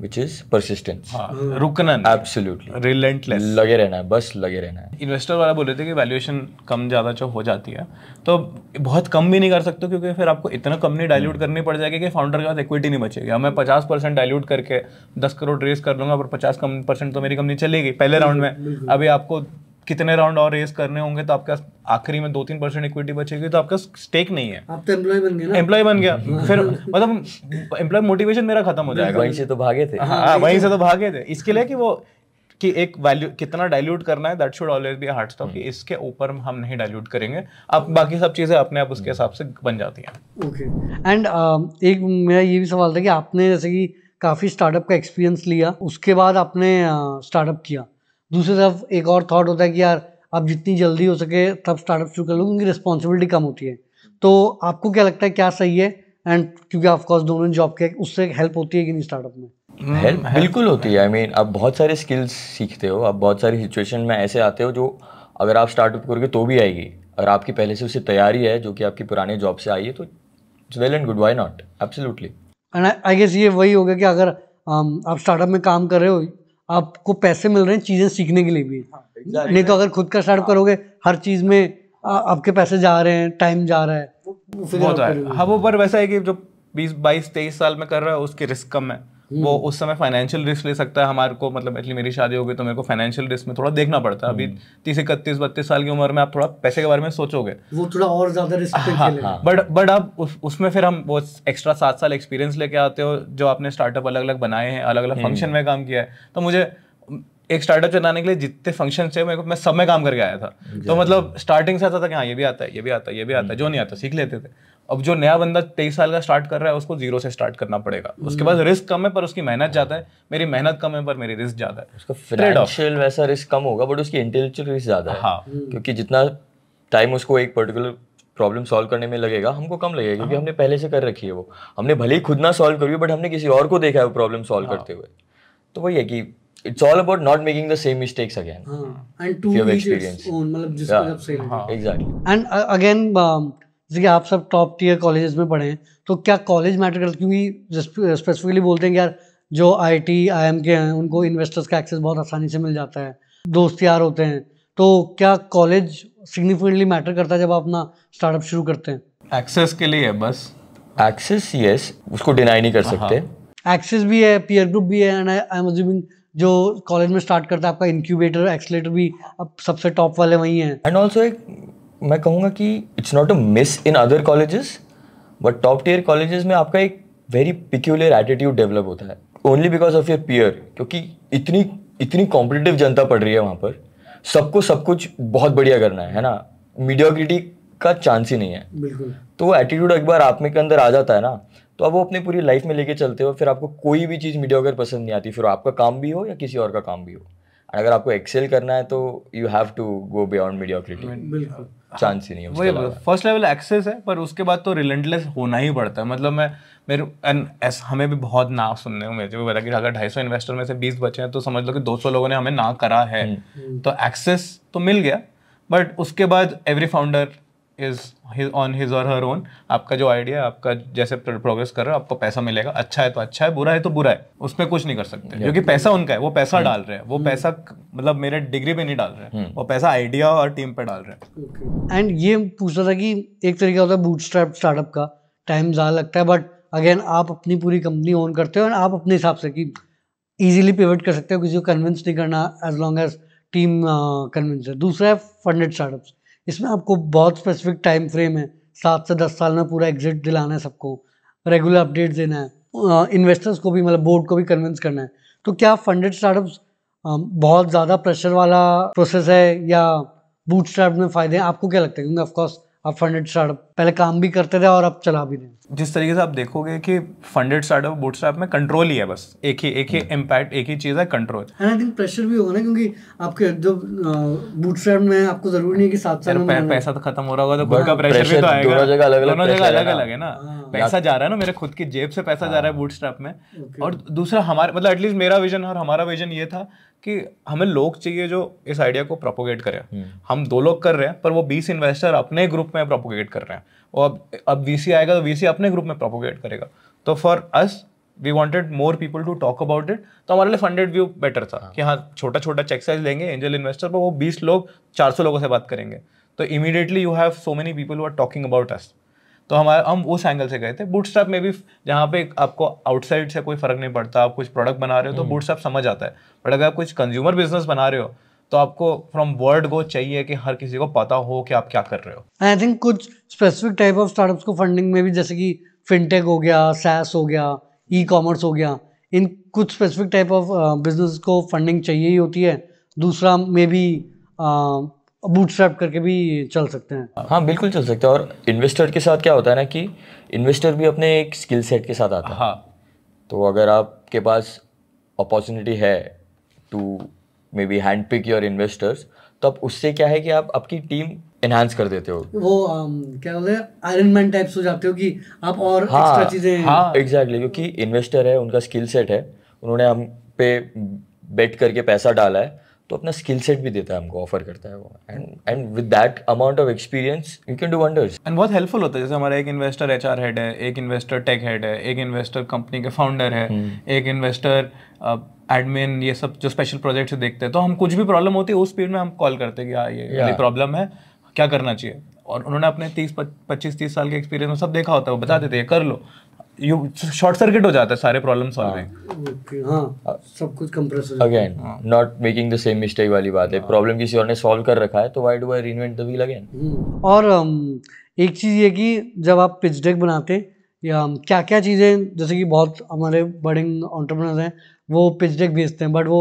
which is persistence। हाँ, रुकना नहीं, absolutely relentless, लगे रहना है, बस लगे रहना है। इन्वेस्टर वाला बोल रहे थे कि वैल्यूएशन कम ज़्यादा जो हो जाती है तो बहुत कम भी नहीं कर सकते, क्योंकि फिर आपको इतना कंपनी डाइल्यूट करनी पड़ जाएगी कि फाउंडर के पास इक्विटी नहीं बचेगी। मैं पचास परसेंट डाइल्यूट करके दस करोड़ रेस कर लूँगा, पर पचास परसेंट तो मेरी कंपनी चलेगी पहले राउंड में। अभी आपको कितने राउंड और रेस करने होंगे, तो आपके आखिरी में दो तीन परसेंट इक्विटी बचेगी, तो आपका स्टेक नहीं है, आप तो एम्प्लॉय बन गए ना। एम्प्लॉय बन गया फिर मतलब एम्प्लॉय मोटिवेशन मेरा खत्म हो जाएगा। वहीं से तो भागे थे। हाँ वहीं से तो भागे थे इसके लिए कि वो कि एक वैल्यू कितना डाइल्यूट करना है, that should always be a hard stop, कि इसके ऊपर हम नहीं डाइल्यूट करेंगे, अब बाकी सब चीज़ें अपने आप उसके हिसाब से बन जाती हैं। ओके, एंड एक मेरा ये भी सवाल था कि आपने जैसे कि काफ़ी स्टार्टअप का एक्सपीरियंस लिया, उसके बाद आपने स्टार्टअप किया, दूसरी तरफ एक और थॉट होता है कि यार आप जितनी जल्दी हो सके तब स्टार्टअप शुरू कर लो क्योंकि रिस्पॉन्सिबिलिटी कम होती है। तो आपको क्या लगता है क्या सही है? एंड क्योंकि ऑफकोर्स दोनों जॉब के, उससे हेल्प होती है कि नहीं स्टार्टअप में? हेल्प बिल्कुल होती है। आई I मीन mean, आप बहुत सारे स्किल्स सीखते हो, आप बहुत सारी सिचुएशन में ऐसे आते हो जो अगर आप स्टार्टअप करोगे तो भी आएगी, अगर आपकी पहले से उससे तैयारी है जो कि आपकी पुराने जॉब से आई है, तो it's well and good, why not, absolutely. And I guess ये वही होगा कि अगर आप स्टार्टअप में काम कर रहे हो, आपको पैसे मिल रहे हैं चीज़ें सीखने के लिए भी। हाँ, exactly। नहीं तो अगर खुद का स्टार्ट हाँ। करोगे, हर चीज़ में आ, आपके पैसे जा रहे हैं, टाइम जा रहा है, वो तो है। हाँ वो पर वैसा है कि जो बीस बाईस तेईस साल में कर रहा है उसकी रिस्क कम है, वो उस समय फाइनेंशियल रिस्क ले सकता है। हमारे को मतलब एक्चुअली मेरी शादी हो गई तो मेरे को फाइनेंशियल रिस्क में थोड़ा देखना पड़ता है। अभी तीस इकतीस बत्तीस साल की उम्र में आप थोड़ा पैसे के बारे में सोचोगे, वो थोड़ा और ज़्यादा रिस्क हाँ, हाँ। बट बट आप उस, उसमें फिर हम वो एक्स्ट्रा सात साल एक्सपीरियंस लेके आते हो, जो आपने स्टार्टअप अलग अलग बनाए हैं, अलग अलग फंक्शन में काम किया है। तो मुझे एक स्टार्टअप चलाने के लिए जितने फंक्शन थे मेरे को, मैं सब में काम करके आया था, तो मतलब स्टार्टिंग से आता था कि हाँ ये भी आता है, ये भी आता है, ये भी आता है, जो नहीं आता सीख लेते थे। अब जो नया बंदा तेईस साल का स्टार्ट कर रहा है उसको जीरो से स्टार्ट करना पड़ेगा। उसके पास रिस्क कम है पर उसकी मेहनत ज़्यादा है, मेरी मेहनत कम है पर मेरी रिस्क ज़्यादा है। उसका फाइनेंशियल वैसा रिस्क कम होगा बट उसकी इंटेलेक्चुअल रिस्क ज़्यादा है। हाँ, क्योंकि जितना टाइम उसको एक पर्टिकुलर प्रॉब्लम सॉल्व करने में लगेगा हमको कम लगेगा, क्योंकि हमने पहले से कर रखी है। वो हमने भले ही खुद ना सॉल्व करी बट हमने किसी और को देखा है वो प्रॉब्लम सॉल्व करते हुए। तो वही है कि It's all about not making the same mistakes again. हाँ, and to each its own, मतलब जिसको जब सही लगे। Exactly. And uh, again, um, जैसे कि आप सब टॉप टीयर कॉलेजेस में पढ़े हैं, तो क्या कॉलेज मैटर करता? क्योंकि स्पेसिफिकली बोलते हैं कि यार जो आई टी आई एम के हैं उनको इन्वेस्टर्स का एक्सेस बहुत आसानी से मिल जाता है, दोस्त यार होते हैं, तो क्या कॉलेज सिग्निफिकेंटली मैटर करता है जब आप अपना स्टार्टअप शुरू करते हैं? एक्सेस के लिए है बस, एक्सेस यस, उसको डिनाई नहीं कर सकते। एक्सेस भी है, पीयर ग्रुप भी है, एंड आई एम अज्यूमिंग जो कॉलेज में स्टार्ट करता है आपका इंक्यूबेटर एक्सेलेरेटर भी अब सबसे टॉप वाले वही हैं। एंड ऑल्सो एक मैं कहूँगा कि it's not a miss in other colleges, but top tier colleges में आपका एक वेरी पिक्यूलियर एटीट्यूड डेवलप होता है only because of your peer, क्योंकि इतनी इतनी कॉम्पिटिटिव जनता पड़ रही है वहाँ पर। सबको सब कुछ बहुत बढ़िया करना है, है ना, मीडियोक्रिटी का चांस ही नहीं है बिल्कुल। तो वो एटीट्यूड एक बार आप में के अंदर आ जाता है ना, तो आप वो अपनी पूरी लाइफ में लेके चलते हो, फिर आपको कोई भी चीज़ मीडियोकर पसंद नहीं आती, फिर आपका काम भी हो या किसी और का काम भी हो। अगर आपको एक्सेल करना है तो you have to go beyond mediocrity, बिल्कुल चांस ही नहीं है उसके। फर्स्ट लेवल एक्सेस है, पर उसके बाद तो रिलेंटलेस होना ही पड़ता है। मतलब मैं मेरे हमें भी बहुत ना सुनने को मिलते हैं, कि अगर ढाई सौ इन्वेस्टर में से बीस बचे हैं तो समझ लो कि दो सौ लोगों ने हमें ना करा है। तो एक्सेस तो मिल गया, बट उसके बाद every founder is on his or her own. आपका जो आइडिया, आपका जैसे प्रोग्रेस कर रहे हो, आपको पैसा मिलेगा, अच्छा है तो अच्छा है, बुरा है तो बुरा है, उसमें कुछ नहीं कर सकते क्योंकि पैसा उनका है, वो पैसा डाल रहे हैं, वो पैसा मतलब मेरे डिग्री पे नहीं डाल रहे हैं, वो पैसा आइडिया और टीम पे डाल रहे हैं। एंड ये पूछ रहा था कि एक तरीका होता है बूटस्ट्रैप स्टार्टअप का, टाइम ज़्यादा लगता है, बट अगेन आप अपनी पूरी कंपनी ओन करते हो एंड आप अपने हिसाब से कि ईजिली पिवट कर सकते हो, किसी को कन्विंस नहीं करना as long as team convince है। दूसरा है फंडेड स्टार्टअप्स, इसमें आपको बहुत स्पेसिफिक टाइम फ्रेम है, सात से दस साल में पूरा एग्जिट दिलाना है, सबको रेगुलर अपडेट देना है, इन्वेस्टर्स को भी मतलब बोर्ड को भी कन्विंस करना है। तो क्या फंडेड स्टार्टअप्स बहुत ज़्यादा प्रेशर वाला प्रोसेस है या बूटस्ट्रैप में फ़ायदे हैं, आपको क्या लगता है? क्योंकि ऑफकोर्स आप फंडेड स्टार्टअप पहले काम भी करते थे और आप चला भी रहे। जिस तरीके से आप देखोगे कि फंडेड स्टार्टअप बूटस्ट्रैप में कंट्रोल ही है, बस एक ही एक ही इम्पैक्ट एक ही चीज़ है, control. And I think pressure भी होगा ना, क्योंकि आपके जो बूटस्ट्रैप में आपको जरूरी नहीं है कि सात साल में पैसा तो खत्म हो रहा होगा तो खुद का प्रेशर भी तो आएगा। दोनों जगह अलग अलग है ना, पैसा जा रहा है ना, मेरे खुद की जेब से पैसा जा रहा है बूटस्ट्रैप में। और दूसरा हमारा मतलब एटलीस्ट मेरा विजन और हमारा विजन ये था कि हमें लोग चाहिए जो इस आइडिया को प्रोपोगेट करें। हम दो लोग कर रहे हैं पर वो बीस इन्वेस्टर अपने ग्रुप में प्रोपोगेट कर रहे हैं, और अब अब वीसी आएगा तो वीसी अपने ग्रुप में प्रोपोगेट करेगा। तो for us we wanted more people to talk about it, तो हमारे लिए फंडेड व्यू बेटर था। हाँ। कि हाँ, छोटा छोटा चेक साइज लेंगे एंजल इन्वेस्टर पर, वो बीस लोग चार सौ लोगों से बात करेंगे, तो immediately you have so many people who are talking about us. तो हमारा हम उस एंगल से गए थे। बूटस्ट्रैप में भी जहाँ पे आपको आउटसाइड से कोई फर्क नहीं पड़ता, आप कुछ प्रोडक्ट बना रहे हो तो बूटस्ट्रैप समझ आता है, बट अगर आप कुछ कंज्यूमर बिजनेस बना रहे हो तो आपको फ्रॉम वर्ड गो चाहिए कि हर किसी को पता हो कि आप क्या कर रहे हो। आई थिंक कुछ स्पेसिफिक टाइप ऑफ स्टार्टअप्स को फंडिंग में भी, जैसे कि फिनटेक हो गया, सैस हो गया, ई कॉमर्स हो गया, इन कुछ स्पेसिफिक टाइप ऑफ बिजनेस को फंडिंग चाहिए ही होती है। दूसरा मे बी बूटस्ट्रैप करके भी चल सकते हैं। हाँ बिल्कुल चल सकते हैं। और इन्वेस्टर के साथ क्या होता है ना कि इन्वेस्टर भी अपने एक स्किल सेट के साथ आता है। हाँ। तो अगर आपके पास अपॉर्चुनिटी है to may be hand pick your investors, तो अब उससे क्या है कि आप आपकी टीम एनहांस कर देते हो, वो um, क्या बोलते हैं आयरन मैन टाइप्स हो जाते हो कि आप और हाँ, एक्स्ट्रा चीज़ें। हाँ एग्जैक्टली, क्योंकि इन्वेस्टर है, उनका स्किल सेट है, उन्होंने हम पे बेट करके पैसा डाला है तो अपना स्किल सेट भी देता है, हमको ऑफर करता है वो। And and with that amount of experience you can do wonders. And बहुत हेल्पफुल होता है। जैसे हमारा एक इन्वेस्टर एचआर हेड है, एक इन्वेस्टर टेक हेड है, एक इन्वेस्टर कंपनी के फाउंडर है, एक इन्वेस्टर एडमिन, ये सब जो स्पेशल प्रोजेक्ट्स देखते हैं। तो हम कुछ भी प्रॉब्लम होती है उस स्पीड में हम कॉल करते हैं कि हाँ ये yeah. प्रॉब्लम है, क्या करना चाहिए। और उन्होंने अपने तीस पच्चीस तीस साल के एक्सपीरियंस में सब देखा होता है, वो बता देते हैं कर लो, यू शॉर्ट सर्किट हो जाता है सारे प्रॉब्लम सॉल्विंग। ओके हां, सब कुछ कंप्रेस हो जाता है। Again not making the same mistake वाली बात है, प्रॉब्लम किसी और ने सॉल्व कर रखा है तो why do I reinvent the wheel again. और एक चीज़ ये कि जब आप पिच डेक बनाते या क्या क्या चीज़ें, जैसे कि बहुत हमारे बड़े एंटरप्रेन्योर्स हैं वो पिच डेक भेजते हैं बट वो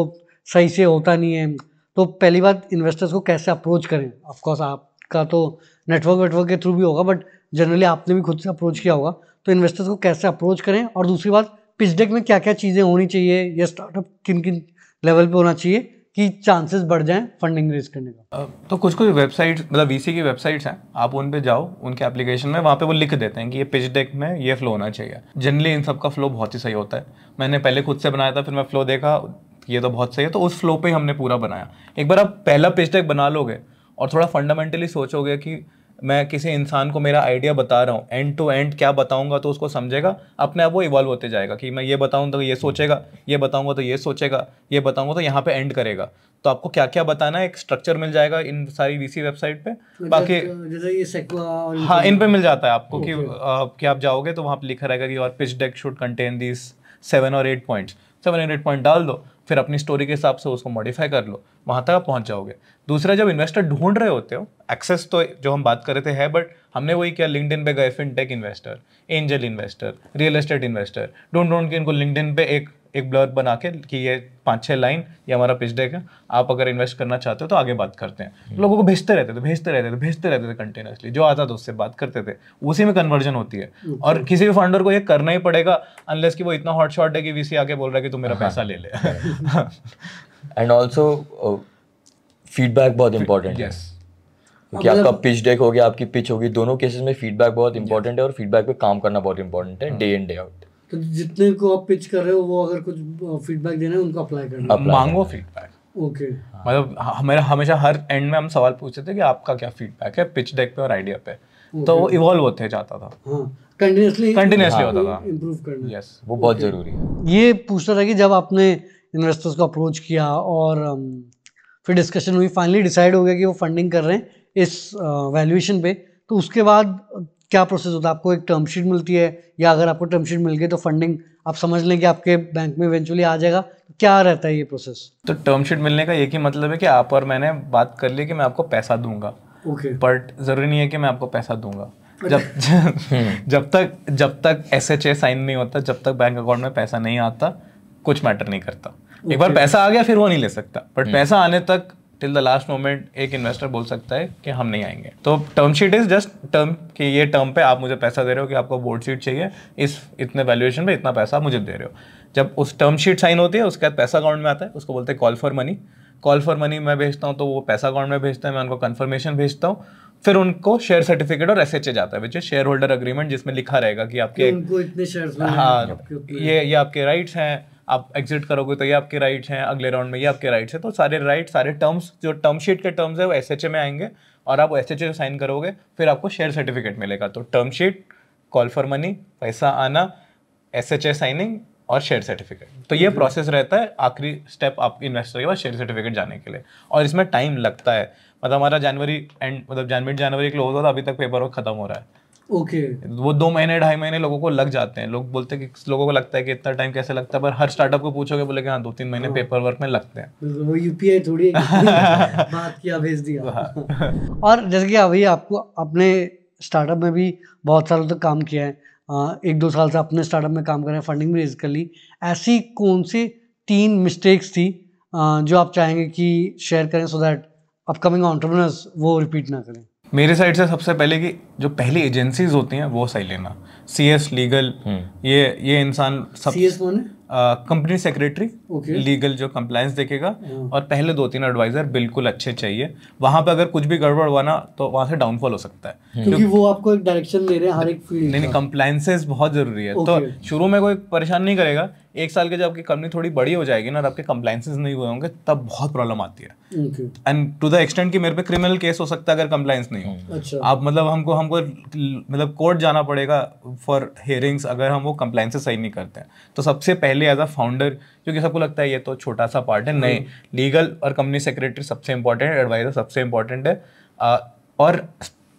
सही से होता नहीं है, तो पहली बात इन्वेस्टर्स को कैसे अप्रोच करें? ऑफकोर्स आपका तो नेटवर्क वेटवर्क के थ्रू भी होगा, बट जनरली आपने भी खुद से अप्रोच किया होगा, तो इन्वेस्टर्स को कैसे अप्रोच करें? और दूसरी बात, पिच डेक में क्या क्या चीज़ें होनी चाहिए या स्टार्टअप किन किन लेवल पे होना चाहिए कि चांसेस बढ़ जाएं फंडिंग रेज करने का? तो कुछ कुछ वेबसाइट मतलब वीसी की वेबसाइट्स हैं, आप उन पे जाओ, उनके एप्लीकेशन में वहाँ पे वो लिख देते हैं कि ये पिच डेक में ये फ्लो होना चाहिए। जनरली इन सब का फ्लो बहुत ही सही होता है। मैंने पहले खुद से बनाया था, फिर मैं फ्लो देखा ये तो बहुत सही है, तो उस फ्लो पर ही हमने पूरा बनाया। एक बार आप पहला पिच डेक बना लोगे और थोड़ा फंडामेंटली सोचोगे कि मैं किसी इंसान को मेरा आइडिया बता रहा हूँ, एंड टू एंड क्या बताऊँगा तो उसको समझेगा, अपने आप वो इवॉल्व होते जाएगा कि मैं ये बताऊँ तो ये सोचेगा, ये बताऊँगा तो ये सोचेगा, ये बताऊँगा तो यहाँ पे एंड करेगा। तो आपको क्या क्या बताना है एक स्ट्रक्चर मिल जाएगा इन सारी वीसी वेबसाइट पे। तो बाकी जैसे ये सेक्वा और हाँ इन पे मिल जाता है आपको कि कि आप जाओगे तो वहाँ पर लिखा रहेगा कि और pitch deck should contain this seven और eight points, seven and eight point डाल दो, फिर अपनी स्टोरी के हिसाब से उसको मॉडिफाई कर लो, वहाँ तक आप पहुँच जाओगे। दूसरा, जब इन्वेस्टर ढूंढ रहे होते हो एक्सेस तो जो हम बात कर रहे थे है, बट हमने वही किया, लिंक्डइन पे गए fintech investor, angel investor, real estate investor, ढूंढ ढूंढ के इनको लिंक्डइन पे एक एक ब्लर्ब बना के कि ये पाँच छः लाइन ये हमारा पिच डेक है, आप अगर इन्वेस्ट करना चाहते हो तो आगे बात करते हैं। लोगों को भेजते रहते थे भेजते रहते थे भेजते रहते थे कंटिन्यूसली, जो आता था उससे बात करते थे, उसी में कन्वर्जन होती है। और किसी भी फाउंडर को ये करना ही पड़ेगा, अनलेस कि वो इतना हॉट शॉट है कि वीसी आके बोल रहा है कि तू मेरा पैसा ले ले। एंड ऑल्सो फीडबैक बहुत इंपॉर्टेंट है, कि आपका पिच डेक हो गया, आपकी पिच होगी, दोनों केसेस में फीडबैक बहुत इंपॉर्टेंट है और फीडबैक पे काम करना बहुत इंपॉर्टेंट है डे इन डे आउट। तो जितने को आप पिच कर रहे हो वो अगर कुछ फीडबैक देना है उनको अप्लाई करना, मांगो फीडबैक। ओके, मतलब हमारा हमेशा हर एंड में हम सवाल पूछते थे कि आपका क्या फीडबैक है पिच डेक पे और आइडिया पे, तो वो इवॉल्व होते जाता था, कंटिन्यूअसली कंटिन्यूअसली होता था, इंप्रूव करना, यस वो बहुत जरूरी है। ये पूछना था कि जब आपने इन्वेस्टर्स को अप्रोच किया और फिर डिस्कशन हुई, फाइनली डिसाइड हो गया कि वो फंडिंग कर रहे हैं इस वैल्यूएशन पे, तो उसके बाद क्या प्रोसेस होता है? आपको एक टर्म शीट मिलती है, या अगर आपको टर्म शीट मिल गई तो फंडिंग आप समझ लें कि आपके बैंक में इवेंचुअली आ जाएगा, क्या रहता है ये प्रोसेस? तो टर्म शीट मिलने का एक ही मतलब है कि आप और मैंने बात कर ली कि मैं आपको पैसा दूंगा, बट जरूरी नहीं है कि मैं आपको पैसा दूंगा। जब जब तक जब तक एस एच ए साइन नहीं होता, जब तक बैंक अकाउंट में पैसा नहीं आता, कुछ मैटर नहीं करता। एक बार पैसा आ गया फिर वो नहीं ले सकता, बट पैसा आने तक टिल द लास्ट मोमेंट एक इन्वेस्टर बोल सकता है कि हम नहीं आएंगे। तो term sheet is just term, कि ये टर्म पे आप मुझे पैसा दे रहे हो कि आपको बोर्ड शीट चाहिए, इस इतने वैल्यूएशन पे इतना पैसा आप मुझे दे रहे हो। जब उस टर्म शीट साइन होती है उसके बाद पैसा अकाउंट में आता है, उसको बोलते हैं call for money. Call for money मैं भेजता हूँ तो वो पैसा अकाउंट में भेजता है, मैं उनको कन्फर्मेशन भेजता हूँ, फिर उनको शेयर सर्टिफिकेट और एस एच ए जाता है, which is shareholder agreement, जिसमें लिखा रहेगा कि आपके इतने शेयर्स, हाँ ये ये आपके राइट्स हैं, आप एग्जिट करोगे तो ये आपके राइट्स हैं, अगले राउंड में ये आपके राइट्स हैं। तो सारे राइट सारे टर्म्स जो टर्म शीट के टर्म्स है वो एसएचए में आएंगे, और आप एसएचए साइन करोगे फिर आपको शेयर सर्टिफिकेट मिलेगा। तो term sheet, call for money, पैसा आना, एसएचए साइनिंग और शेयर सर्टिफिकेट, तो ये प्रोसेस रहता है। आखिरी स्टेप आप इन्वेस्टर के पास शेयर सर्टिफिकेट जाने के लिए, और इसमें टाइम लगता है। मतलब हमारा जनवरी एंड मतलब जनवरी जनवरी क्लोज होता, अभी तक पेपर वर्क खत्म हो रहा है। Okay okay. वो दो महीने ढाई महीने लोगों को लग जाते हैं। लोग बोलते हैं कि लोगों को लगता है कि इतना टाइम कैसे लगता है, पर हर स्टार्टअप को पूछोगे बोलेंगे हाँ दो तीन महीने पेपर वर्क में लगते हैं। वो यूपीआई थोड़ी बात किया भेज दिया। और जैसे कि अभी आपको अपने स्टार्टअप में भी बहुत सालों तक काम किया है, एक दो साल से अपने स्टार्टअप में काम कर रहे हैं, फंडिंग भी रेज कर ली, ऐसी कौन सी तीन मिस्टेक्स थी जो आप चाहेंगे कि शेयर करें सो दैट अपकमिंग एंटरप्रेन्योर्स वो रिपीट ना करें? मेरे साइड से सबसे पहले कि जो पहली एजेंसीज होती हैं वो सही लेना, सीएस लीगल, ये ये इंसान सब सीएस कौन है? कंपनी सेक्रेटरी, लीगल जो कंप्लायंस देखेगा, और पहले दो तीन एडवाइजर बिल्कुल अच्छे चाहिए। वहाँ पे अगर कुछ भी गड़बड़ हुआ ना तो वहाँ से डाउनफॉल हो सकता है, क्योंकि वो आपको एक डायरेक्शन दे रहे हैं हर एक फील्ड। नहीं नहीं, कंप्लायंसेस बहुत जरूरी है। तो शुरू में कोई परेशान नहीं करेगा, एक साल के जब आपकी कंपनी थोड़ी बड़ी हो जाएगी ना और आपके कंप्लायंसेस नहीं हुए होंगे तब बहुत प्रॉब्लम आती है। एंड टू द एक्सटेंट कि मेरे पे क्रिमिनल केस हो सकता है अगर कंप्लायंस नहीं हो। अच्छा। आप मतलब हमको हमको मतलब कोर्ट जाना पड़ेगा फॉर हियरिंग्स अगर हम वो कंप्लायंसेस सही नहीं करते हैं। तो सबसे पहले एज अ फाउंडर, क्योंकि सबको लगता है ये तो छोटा सा पार्ट है, नहीं, लीगल और कंपनी सेक्रेटरी सबसे इंपॉर्टेंट है, एडवाइजर सबसे इंपॉर्टेंट है। और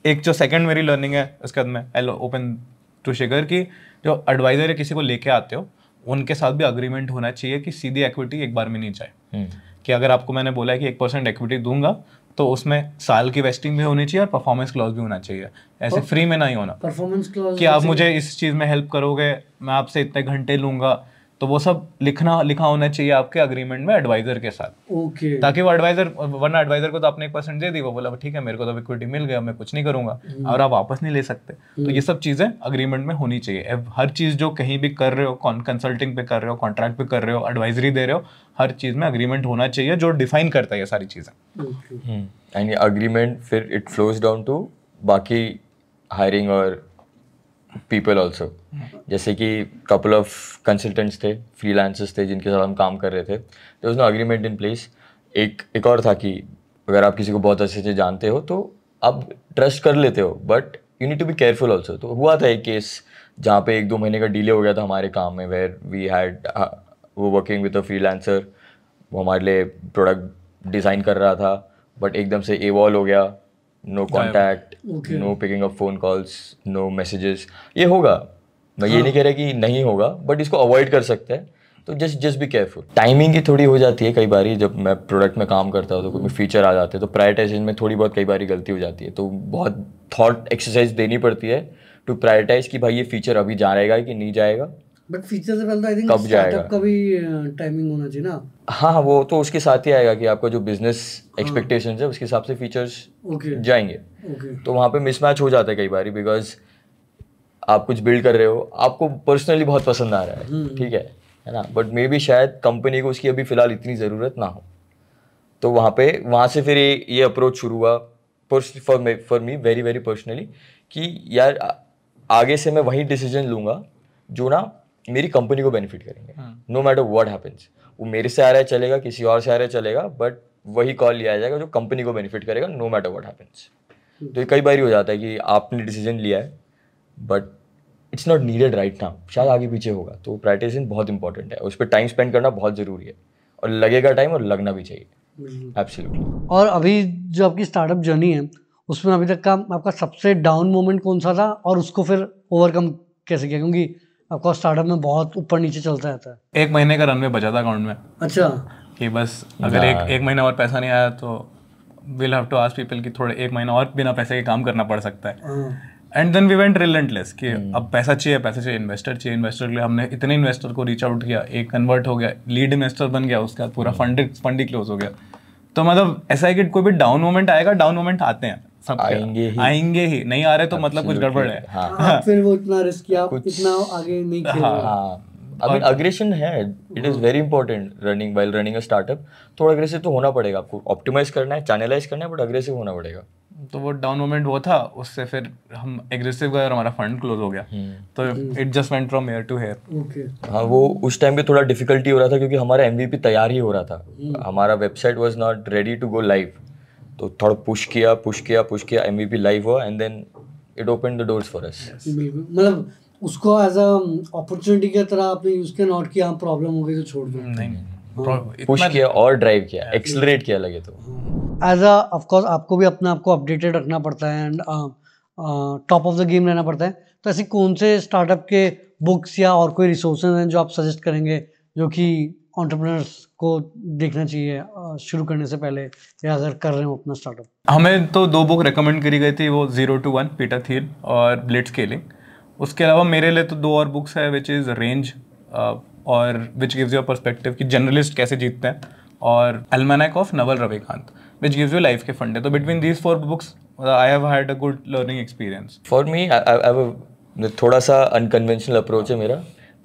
एक जो सेकेंड मेरी लर्निंग है उसके बाद में आई ओपन टू शिखर की जो एडवाइजर है किसी को लेके आते हो उनके साथ भी अग्रीमेंट होना चाहिए कि सीधी एक्विटी एक बार में नहीं जाए, कि अगर आपको मैंने बोला है कि एक परसेंट एक्विटी दूंगा तो उसमें साल की वेस्टिंग भी होनी चाहिए और परफॉर्मेंस क्लॉज भी होना चाहिए। ऐसे फ्री में नहीं होना, परफॉर्मेंस क्लॉज कि आप मुझे इस चीज़ में हेल्प करोगे, मैं आपसे इतने घंटे लूँगा, तो वो सब लिखना लिखा होना चाहिए आपके अग्रीमेंट में एडवाइजर के साथ। Okay okay. ताकि वो एडवाइजर, वरना एडवाइजर को तो आपने एक परसेंट दे दी, वो बोला ठीक है मेरे को तो इक्विटी मिल गया, मैं कुछ नहीं करूंगा, और आप वापस नहीं ले सकते। तो ये सब चीज़ें अग्रीमेंट में होनी चाहिए। हर चीज़ जो कहीं भी कर रहे हो, कंसल्टिंग पे कर रहे हो, कॉन्ट्रैक्ट पे कर रहे हो, एडवाइजरी दे रहे हो, हर चीज़ में अग्रीमेंट होना चाहिए जो डिफाइन करता है ये सारी चीज़ें। एंड अग्रीमेंट फिर इट फ्लोज डाउन टू बाकी हायरिंग और पीपल ऑल्सो। जैसे कि कपल ऑफ कंसल्टेंट्स थे, फ्रीलांसर्स थे जिनके साथ हम काम कर रहे थे, there was no agreement in place. एक एक और था कि अगर आप किसी को बहुत अच्छे से जानते हो तो आप ट्रस्ट कर लेते हो, but you need to be careful also. तो हुआ था एक केस जहाँ पे एक दो महीने का डिले हो गया था हमारे काम में, वेयर वी हैड वो वर्किंग विद अ फ्रीलांसर, वो हमारे लिए प्रोडक्ट डिज़ाइन कर रहा था, बट एकदम से एवॉल्व हो गया, no contact, no picking up phone calls, no messages. ये होगा, मैं हाँ. ये नहीं कह रहा कि नहीं होगा, बट इसको अवॉइड कर सकते हैं। तो just just be careful. Timing की थोड़ी हो जाती है कई बार, जब मैं प्रोडक्ट में काम करता हूँ तो कोई फीचर आ जाते हैं तो प्रायोरिटाइजेशन में थोड़ी बहुत कई बार गलती हो जाती है, तो बहुत थॉट एक्सरसाइज देनी पड़ती है टू प्रायोरिटाइज कि भाई ये फीचर अभी जाएगा कि नहीं जाएगा। बट फीचर से पहले आई थिंक स्टार्टअप का भी टाइमिंग होना चाहिए ना। हाँ, वो तो उसके साथ ही आएगा कि आपका जो बिजनेस एक्सपेक्टेशंस है उसके हिसाब से फीचर्स जाएंगे, तो वहाँ पे मिसमैच हो जाता है कई बार, बिकॉज आप कुछ बिल्ड कर रहे हो, आपको पर्सनली बहुत पसंद आ रहा है, ठीक है है ना, बट मे बी शायद कंपनी को उसकी अभी फिलहाल इतनी ज़रूरत ना हो, तो वहाँ पे वहाँ से फिर ये अप्रोच शुरू हुआ for for me very very personally कि यार आगे से मैं वही डिसीजन लूँगा जो ना मेरी कंपनी को बेनिफिट करेंगे, नो मैटर व्हाट हैपेंस। वो मेरे से आ रहा है चलेगा, किसी और से आ रहा है चलेगा, बट वही कॉल लिया जाएगा जो कंपनी को बेनिफिट करेगा, नो मैटर व्हाट हैपेंस। तो ये कई बार ही हो जाता है कि आपने डिसीजन लिया है but it's not needed right now, शायद आगे पीछे होगा, तो प्रायोरिटाइजेशन बहुत इंपॉर्टेंट है, उस पर टाइम स्पेंड करना बहुत ज़रूरी है, और लगेगा टाइम और लगना भी चाहिए एब्सोल्युटली। और अभी जो आपकी स्टार्टअप जर्नी है उसमें अभी तक का आपका सबसे डाउन मोमेंट कौन सा था और उसको फिर ओवरकम कैसे किया, क्योंकि आपका स्टार्टअप में बहुत ऊपर नीचे चलता रहता है। एक महीने का रनवे बचा था अकाउंट में। अच्छा, कि बस अगर एक एक महीना और पैसा नहीं आया तो will have to ask people कि थोड़े एक महीना और बिना पैसे के काम करना पड़ सकता है। And then we went relentless कि अब पैसा चाहिए पैसा चाहिए इन्वेस्टर चाहिए, इन्वेस्टर के लिए हमने इतने इन्वेस्टर को रीच आउट किया, एक कन्वर्ट हो गया, लीड इन्वेस्टर बन गया, उसका पूरा फंड फंड ही क्लोज हो गया। तो मतलब ऐसा है कि कोई भी डाउन मोमेंट आएगा, डाउन मोमेंट आते हैं, सब आएंगे ही आएंगे ही नहीं आ रहे तो मतलब कुछ गड़बड़ है। हाँ। हाँ। फिर वो इतना रिस्क या इतना आगे नहीं खेल रहा। हाँ। अभी अग्रेशन है, it is very important running while running a startup, थोड़ा अग्रेसिव तो होना पड़ेगा, आपको ऑप्टिमाइज करना है, चैनलाइज करना है, बट अग्रेसिव होना पड़ेगा। तो वो डाउन मोमेंट वो था, उससे फिर हम एग्रेसिव गए और हमारा फंड क्लोज हो गया, तो it just went from here to here. Okay, हाँ, वो उस टाइम पे थोड़ा डिफिकल्टी हो रहा था क्योंकि हमारा एमवीपी तैयार ही हो रहा था, हमारा website was not ready to go live, तो थोड़ा पुश किया पुश किया पुश किया एमवीपी लाइव हुआ and then it open the doors for us. मतलब उसको एज अ अपॉर्चुनिटी की तरह आपने यूज किया, नॉट कि हम प्रॉब्लम हो गई तो छोड़ दो, नहीं, पुश किया और ड्राइव किया, एक्सेलरेट किया लगे। तो एज अ ऑफकोर्स आपको भी अपने आप को अपडेटेड रखना पड़ता है and top of the game रहना पड़ता है, तो ऐसे कौन से स्टार्टअप के बुक्स या और कोई रिसोर्सेज हैं जो आप सजेस्ट करेंगे जो कि एंटरप्रेन्योर्स को देखना चाहिए uh, शुरू करने से पहले या अगर कर रहे हो अपना स्टार्टअप? हमें तो दो बुक रेकमेंड करी गई थी, वो zero to one Peter Thiel और ब्लिट्सस्केलिंग। उसके अलावा मेरे लिए तो दो और बुक्स है विच इज़ रेंज और which gives you a perspective कि जर्नलिस्ट कैसे जीतते हैं, और almanack of नवल रविकांत which gives you life ke fund hai. So between these four books I have had a good learning experience. For me I, I have a थोड़ा सा unconventional approach है मेरा,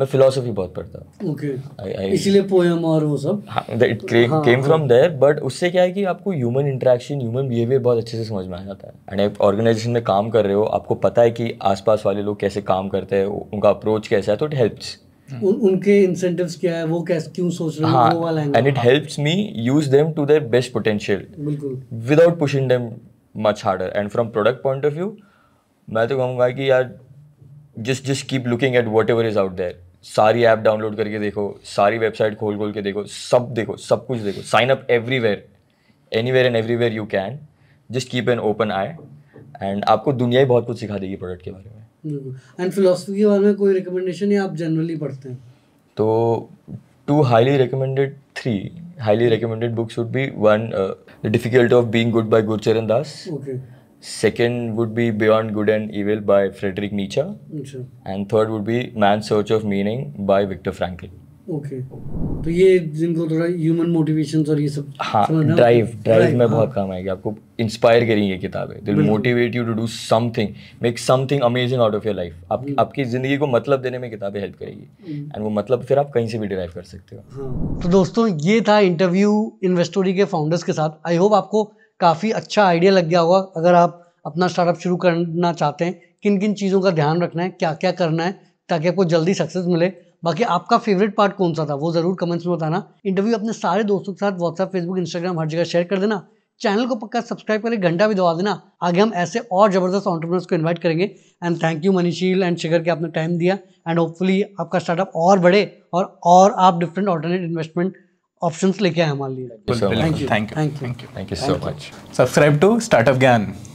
मैं philosophy बहुत पढ़ता हूँ। okay, इसीलिए poem और वो सब। हाँ, it came, हाँ, came from there, but उससे क्या है कि आपको human interaction human behavior बहुत अच्छे से समझ में आ जाता है। एंड आप ऑर्गेनाइजेशन में काम कर रहे हो, आपको पता है कि आसपास वाले लोग कैसे काम करते हैं, उनका अप्रोच कैसा है, तो इट हेल्प्स। उन, उनके इंसेंटिव्स क्या है, वो कैसे क्यों सोच रहे हैं, हाँ, वो वाला angle, and it helps me use them to their best potential without pushing them much harder. And from product point of view मैं तो कहूँगा कि यार just just keep looking at whatever is out there, सारी app download करके देखो, सारी website खोल खोल के देखो, सब देखो, सब कुछ देखो, sign up everywhere anywhere and everywhere you can, just keep an open eye, and आपको दुनिया ही बहुत कुछ सिखा देगी प्रोडक्ट के बारे में। एंड फिलोसफी के बारे में कोई रिकमेंडेशन या आप जनरली पढ़ते हैं? तो two highly recommended three highly recommended books would be one the difficulty of being good by गुरुचरण दास, second would be beyond good and evil by फ्रेडरिक नीचे, and third would be man search of meaning by विक्टर फ्रैंकल। Okay, तो ये जिनको थोड़ा human motivations और ये सब, हाँ, drive drive में बहुत काम आएगी, आपको इंस्पायर करेंगी किताबें, they will motivate you to do something, make something amazing out of your life. आप आपकी ज़िंदगी को मतलब देने में किताबें हेल्प करेगी, एंड वो मतलब फिर आप कहीं से भी डिराइव कर सकते हो। तो दोस्तों ये था इंटरव्यू इन्वेस्टोरी के फाउंडर्स के साथ। आई होप आपको काफ़ी अच्छा आइडिया लग गया होगा, अगर आप अपना स्टार्टअप शुरू करना चाहते हैं किन किन चीज़ों का ध्यान रखना है, क्या क्या करना है ताकि आपको जल्दी सक्सेस मिले। बाकी आपका फेवरेट पार्ट कौन सा था वो ज़रूर कमेंट्स में बताना। इंटरव्यू अपने सारे दोस्तों के साथ व्हाट्सएप, फेसबुक, इंस्टाग्राम हर जगह शेयर कर देना। चैनल को पक्का सब्सक्राइब करके घंटा भी दबा देना। आगे हम ऐसे और ज़बरदस्त एंटरप्रेन्योर्स को इन्वाइट करेंगे। And thank you Manisheel and Shikhar के आपने टाइम दिया, एंड होपफुली आपका स्टार्टअप और बढ़े और, और आप डिफरेंट ऑल्टरनेट इन्वेस्टमेंट ऑप्शंस लेके आए हमारे लिए। Thank you thank you thank you thank you so much. Subscribe to startup ज्ञान।